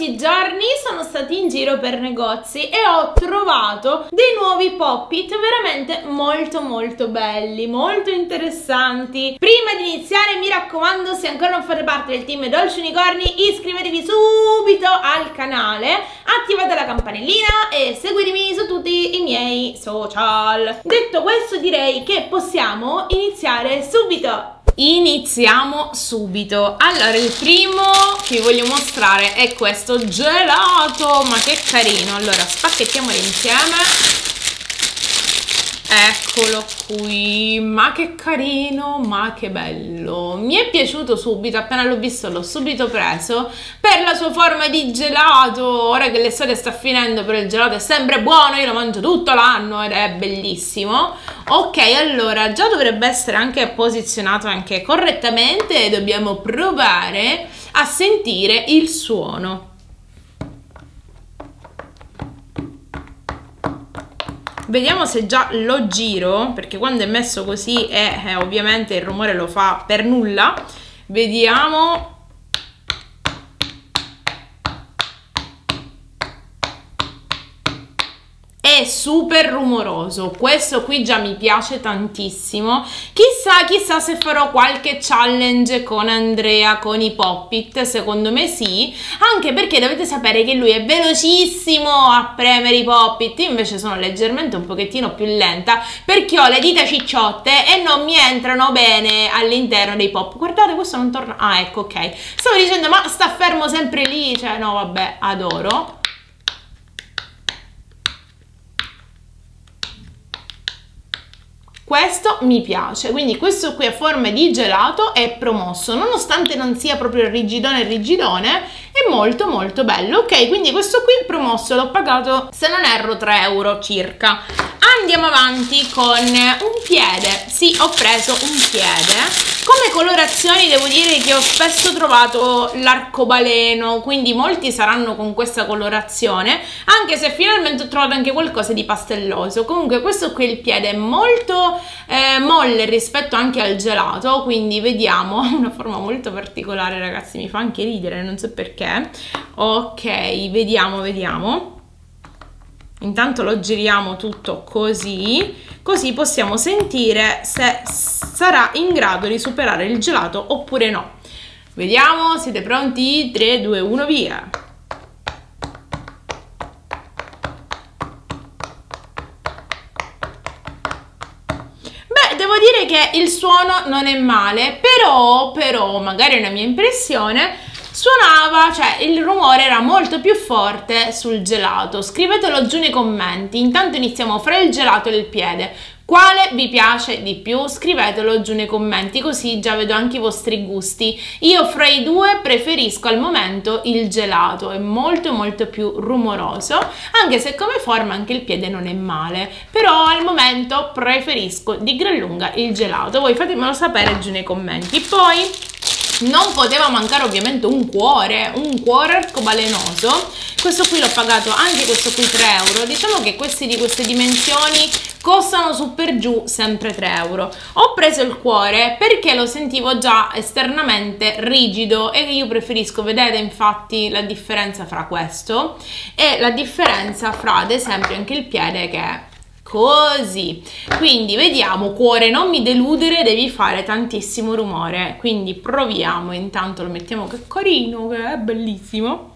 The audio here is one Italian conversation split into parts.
10 giorni sono stati in giro per negozi e ho trovato dei nuovi pop-it veramente molto belli, molto interessanti. Prima di iniziare, mi raccomando, se ancora non fate parte del team Dolci Unicorni, iscrivetevi subito al canale, attivate la campanellina e seguitemi su tutti i miei social. Detto questo, direi che possiamo iniziare subito. Iniziamo subito. Allora, il primo che vi voglio mostrare è questo gelato, ma che carino. Allora, spacchettiamolo insieme. Eccolo qui, ma che carino, ma che bello. Mi è piaciuto subito, appena l'ho visto l'ho subito preso per la sua forma di gelato. Ora che l'estate sta finendo, però il gelato è sempre buono, io lo mangio tutto l'anno ed è bellissimo. Ok, allora già dovrebbe essere anche posizionato anche correttamente e dobbiamo provare a sentire il suono. Vediamo se già lo giro, perché quando è messo così ovviamente il rumore lo fa per nulla. Vediamo. È super rumoroso, questo qui già mi piace tantissimo. Chissà se farò qualche challenge con Andrea con i pop-it, secondo me sì, anche perché dovete sapere che lui è velocissimo a premere i pop-it, invece sono leggermente un pochettino più lenta perché ho le dita cicciotte e non mi entrano bene all'interno dei pop. Guardate, questo non torna, ah ecco, ok, stavo dicendo ma sta fermo sempre lì, cioè no vabbè, adoro. Questo mi piace, quindi questo qui a forma di gelato è promosso, nonostante non sia proprio rigidone, è molto bello. Ok, quindi questo qui è promosso, l'ho pagato, se non erro, 3 euro circa. Andiamo avanti con un piede. Sì, ho preso un piede. Come colorazioni devo dire che ho spesso trovato l'arcobaleno, quindi molti saranno con questa colorazione, anche se finalmente ho trovato anche qualcosa di pastelloso. Comunque questo qui, il piede è molto molle rispetto anche al gelato, quindi vediamo, una forma molto particolare, ragazzi, mi fa anche ridere, non so perché. Ok, vediamo. Intanto lo giriamo tutto così possiamo sentire se sarà in grado di superare il gelato oppure no. Vediamo, siete pronti? 3, 2, 1, via! Devo dire che il suono non è male, però, magari è una mia impressione, suonava, cioè il rumore era molto più forte sul gelato. Scrivetelo giù nei commenti. Intanto iniziamo fra il gelato e il piede. Quale vi piace di più? Scrivetelo giù nei commenti, così già vedo anche i vostri gusti. Io fra i due preferisco al momento il gelato, è molto più rumoroso, anche se come forma anche il piede non è male, però al momento preferisco di gran lunga il gelato. Voi fatemelo sapere giù nei commenti. Poi non poteva mancare ovviamente un cuore arcobalenoso. Questo qui l'ho pagato anche questo qui 3 euro. Diciamo che questi di queste dimensioni costano su per giù sempre 3 euro. Ho preso il cuore perché lo sentivo già esternamente rigido e io preferisco, vedete infatti la differenza fra questo e la differenza fra ad esempio anche il piede che è così. Quindi vediamo, cuore, non mi deludere, devi fare tantissimo rumore, quindi proviamo. Intanto lo mettiamo, che carino, che è bellissimo.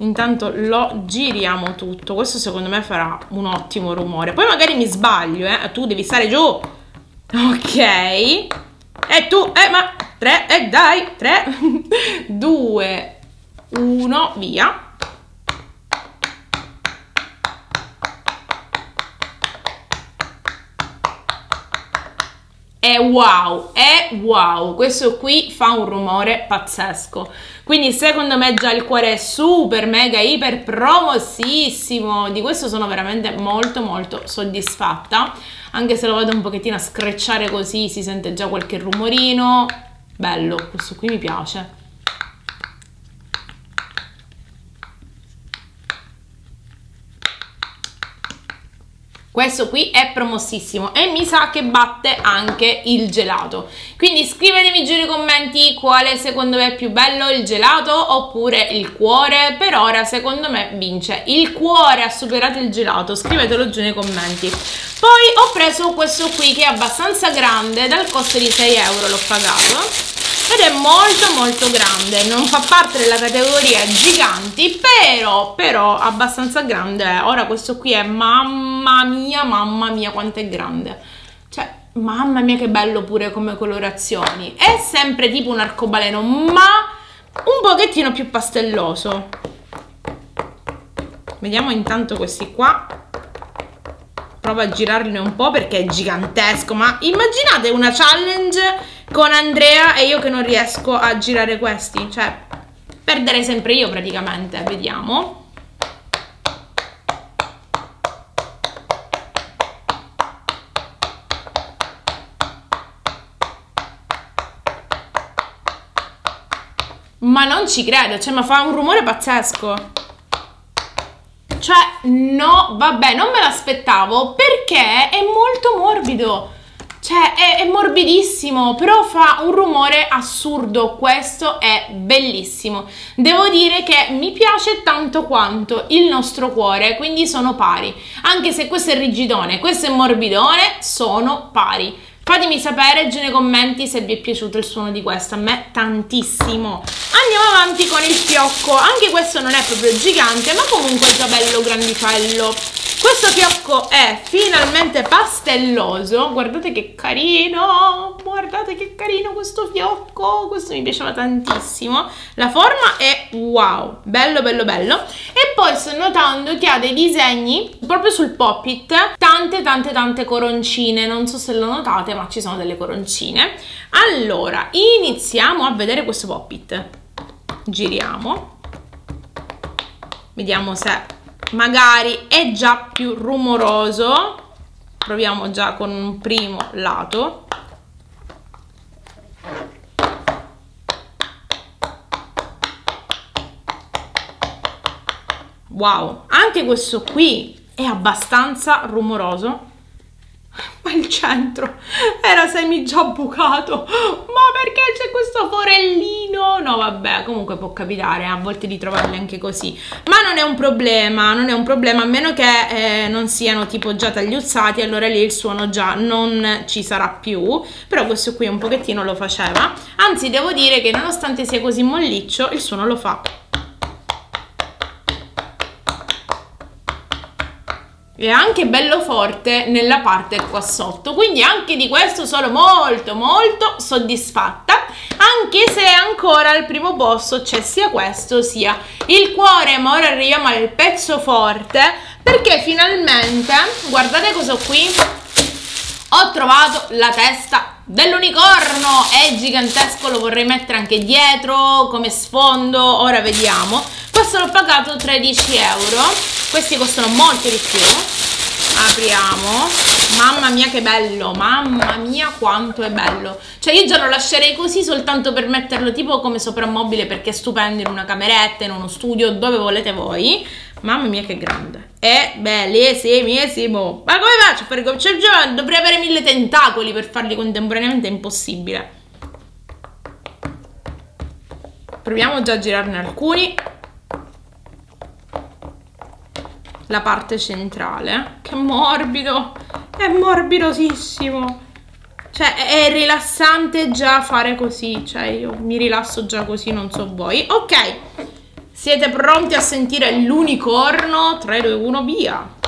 Intanto lo giriamo tutto, questo secondo me farà un ottimo rumore, poi magari mi sbaglio, tu devi stare giù. Ok, e tu, ma 3, e dai, 3 2 1 via. E wow, questo qui fa un rumore pazzesco, quindi secondo me già il cuore è super mega iper promossissimo. Di questo sono veramente molto soddisfatta, anche se lo vado un pochettino a screcciare così si sente già qualche rumorino. Bello, questo qui mi piace. Questo qui è promossissimo e mi sa che batte anche il gelato. Quindi scrivetemi giù nei commenti quale secondo me è più bello, il gelato oppure il cuore. Per ora secondo me vince il cuore, ha superato il gelato, scrivetelo giù nei commenti. Poi ho preso questo qui che è abbastanza grande, dal costo di 6 euro l'ho pagato. Ed è molto molto grande, non fa parte della categoria giganti, però abbastanza grande è. Ora questo qui è mamma mia quanto è grande. Cioè, mamma mia che bello pure come colorazioni. È sempre tipo un arcobaleno, ma un pochettino più pastelloso. Vediamo intanto questi qua. Provo a girarli un po' perché è gigantesco, ma immaginate una challenge con Andrea e io che non riesco a girare questi, cioè perderei sempre io praticamente. Vediamo, ma non ci credo, cioè ma fa un rumore pazzesco, cioè no vabbè, non me l'aspettavo perché è molto morbido. Cioè è morbidissimo, però fa un rumore assurdo, questo è bellissimo. Devo dire che mi piace tanto quanto il nostro cuore, quindi sono pari. Anche se questo è rigidone, questo è morbidone, sono pari. Fatemi sapere giù nei commenti se vi è piaciuto il suono di questo, a me tantissimo. Andiamo avanti con il fiocco, anche questo non è proprio gigante, ma comunque è già bello grandicello. Questo fiocco è finalmente pastelloso, guardate che carino questo fiocco, questo mi piaceva tantissimo, la forma è wow, bello bello bello. E poi sto notando che ha dei disegni proprio sul pop-it, tante coroncine, non so se lo notate ma ci sono delle coroncine. Allora iniziamo a vedere questo pop-it, giriamo, vediamo se magari è già più rumoroso. Proviamo già con un primo lato. Wow, anche questo qui è abbastanza rumoroso. Ma il centro era semi già bucato, ma perché c'è questo forellino? No vabbè, comunque può capitare a volte di trovarli anche così, ma non è un problema, non è un problema, a meno che non siano tipo già tagliuzzati, allora lì il suono già non ci sarà più. Però questo qui un pochettino lo faceva, anzi devo dire che nonostante sia così molliccio il suono lo fa. È anche bello forte nella parte qua sotto, quindi anche di questo sono molto molto soddisfatta, anche se ancora al primo posto c'è sia questo sia il cuore. Ma ora arriviamo al pezzo forte, perché finalmente, guardate cosa ho qui, ho trovato la testa dell'unicorno, è gigantesco, lo vorrei mettere anche dietro come sfondo, ora vediamo. Questo l'ho pagato 13 euro. Questi costano molto di più. Apriamo. Mamma mia che bello, mamma mia quanto è bello. Cioè io già lo lascerei così soltanto per metterlo tipo come soprammobile, perché è stupendo in una cameretta, in uno studio, dove volete voi. Mamma mia che grande. È bellissimo. Ma come faccio a fare come c'è il giorno? Dovrei avere 1000 tentacoli per farli contemporaneamente, è impossibile. Proviamo già a girarne alcuni. La parte centrale, che morbido, è morbidosissimo, cioè è rilassante già fare così, cioè io mi rilasso già così, non so voi. Ok, siete pronti a sentire l'unicorno? 3, 2, 1, via!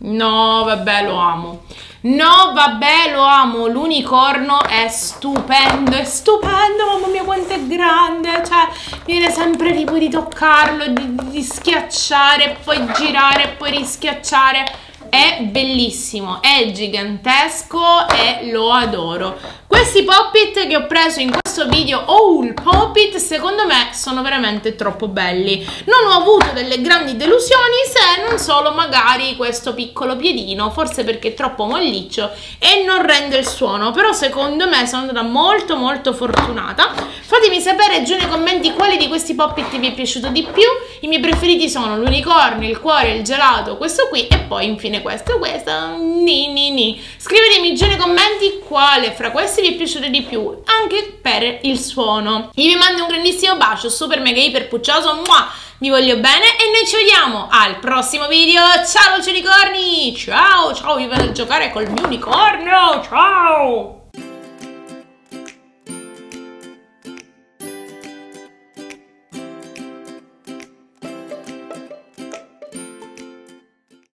No vabbè lo amo, no vabbè lo amo, l'unicorno è stupendo, mamma mia quanto è grande, cioè viene sempre tipo di toccarlo, di schiacciare, poi girare, poi rischiacciare, è bellissimo, è gigantesco e lo adoro. Questi Pop-It che ho preso in questo video, Haul Pop-It, secondo me sono veramente troppo belli. Non ho avuto delle grandi delusioni, se non solo magari questo piccolo piedino, forse perché è troppo molliccio e non rende il suono, però secondo me sono andata molto molto fortunata. Fatemi sapere giù nei commenti quale di questi Pop-It vi è piaciuto di più. I miei preferiti sono l'unicorno, il cuore, il gelato, questo qui e poi infine questo, Scrivetemi giù nei commenti quale fra questi vi è piaciuto di più, anche per il suono. Io vi mando un grandissimo bacio, super mega iper puccioso, vi voglio bene e noi ci vediamo al prossimo video. Ciao dolci unicorni, ciao, ciao, io vado a giocare col mio unicorno, ciao!